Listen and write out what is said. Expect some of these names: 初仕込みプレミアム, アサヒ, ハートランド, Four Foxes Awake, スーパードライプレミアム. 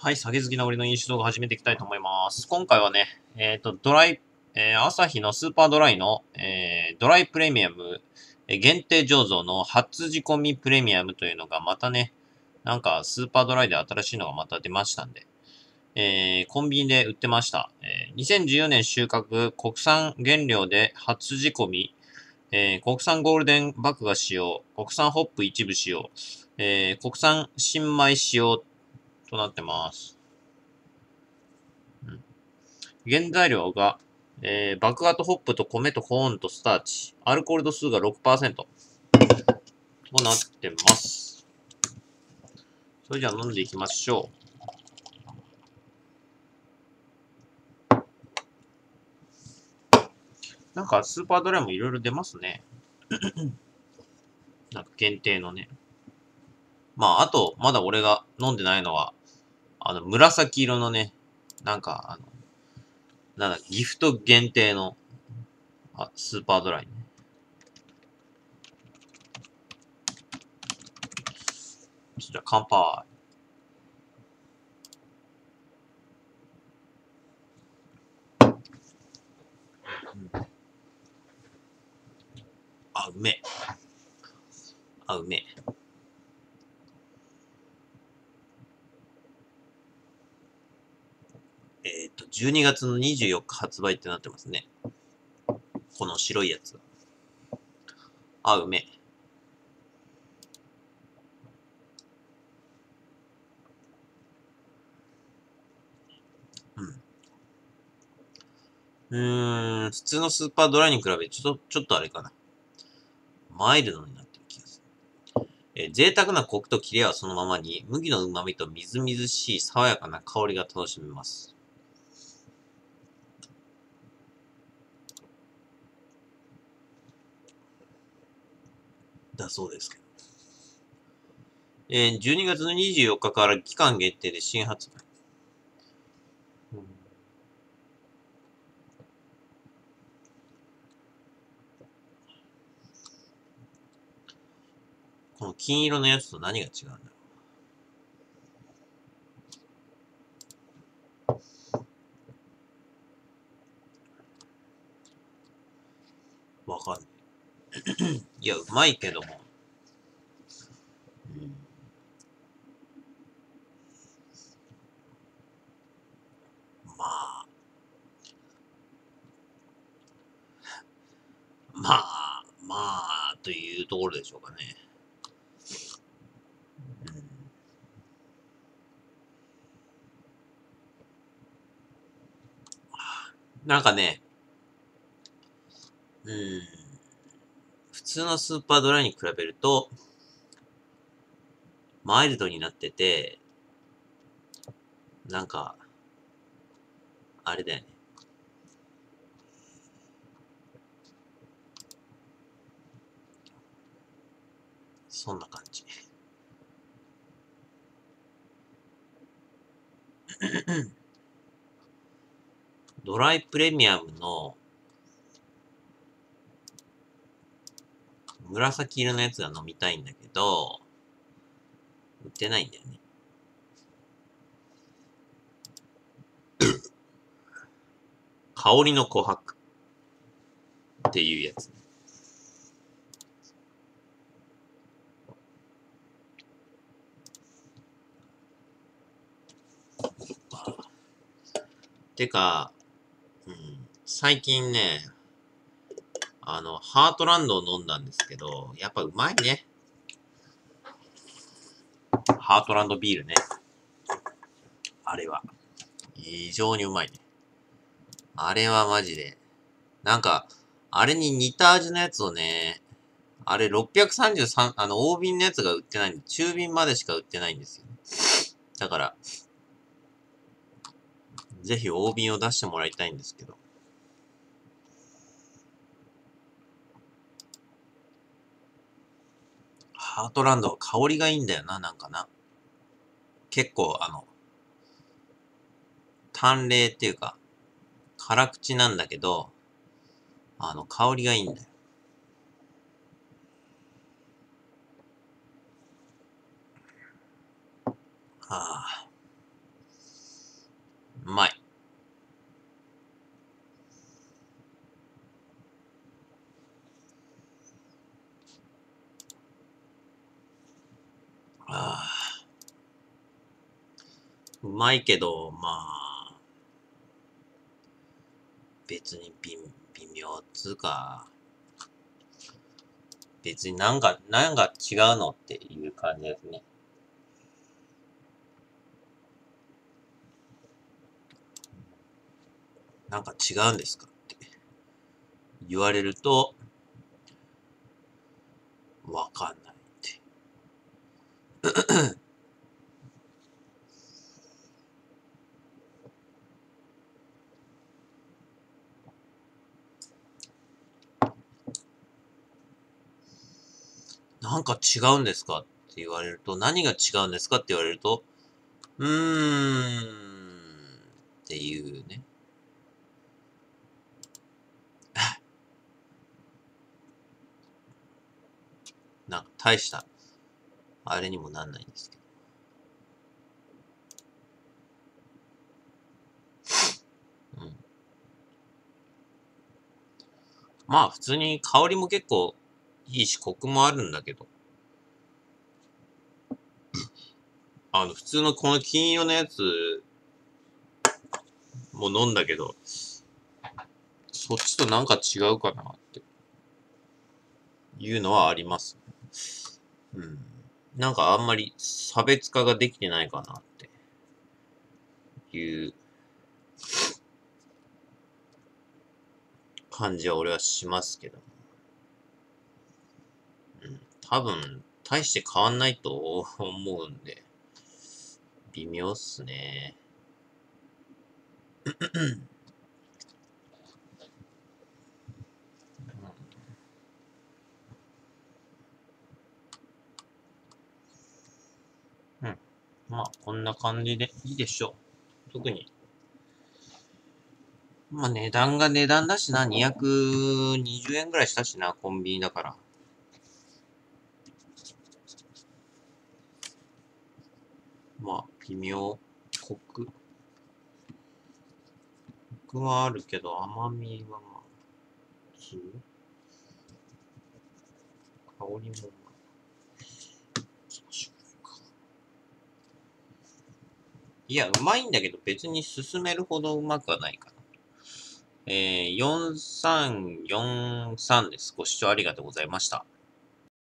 はい、酒好きな俺の飲酒動画始めていきたいと思います。今回はね、アサヒのスーパードライの、ドライプレミアム、限定醸造の初仕込みプレミアムというのがまたね、なんかスーパードライで新しいのがまた出ましたんで、コンビニで売ってました。2014年収穫、国産原料で初仕込み、国産ゴールデン麦芽使用、国産ホップ一部使用、国産新米使用となってます。原材料が、麦芽とホップと米とコーンとスターチ、アルコール度数が 6% となってます。それじゃあ飲んでいきましょう。なんかスーパードライもいろいろ出ますね。なんか限定のね。まあ、あと、まだ俺が飲んでないのは、紫色のね、なんか、ギフト限定の、スーパードライね。じゃあ、乾杯。あ、うめえ。あ、うめえ。12月の24日発売ってなってますね。この白いやつ。あ、うめえ。普通のスーパードライに比べてちょっとあれかな。マイルドになってる気がする。贅沢なコクとキレはそのままに、麦の旨味とみずみずしい爽やかな香りが楽しめます。だそうですけど。12月の24日から期間限定で新発売。この金色のやつと何が違うんだろう。わかんない。いや、うまいけども。まあ、というところでしょうかね。なんかね、普通のスーパードライに比べると、マイルドになってて、なんか、あれだよね。そんな感じ。ドライプレミアムの紫色のやつが飲みたいんだけど、売ってないんだよね。香りの琥珀っていうやつ。てか、最近ね、ハートランドを飲んだんですけど、やっぱうまいね。ハートランドビールね。あれは、非常にうまいね。あれはマジで。なんか、あれに似た味のやつをね、あれ633、大瓶のやつが売ってないんで、中瓶までしか売ってないんですよ。だから、ぜひ大瓶を出してもらいたいんですけど。ハートランドは香りがいいんだよな、なんかな。結構、淡麗っていうか、辛口なんだけど、香りがいいんだよ。はぁ、あ。うまいけど、まあ、別に微妙つうか、別になんか違うのっていう感じですね。なんか違うんですかって言われると、わかんないって。なんか違うんですかって言われると、何が違うんですかって言われると、っていうね。なんか大した、あれにもなんないんですけど。うん。まあ普通に香りも結構いいし、コクもあるんだけど。普通のこの金色のやつも飲んだけど、そっちとなんか違うかなっていうのはあります。うん。なんかあんまり差別化ができてないかなっていう感じは俺はしますけど。うん。多分、大して変わんないと思うんで、微妙っすね。まあ、こんな感じでいいでしょう。特に。まあ、値段が値段だしな。220円ぐらいしたしな、コンビニだから。まあ、微妙。コクはあるけど、甘みはまあ、香りも。いや、うまいんだけど、別に進めるほどうまくはないかな。4343です。ご視聴ありがとうございました。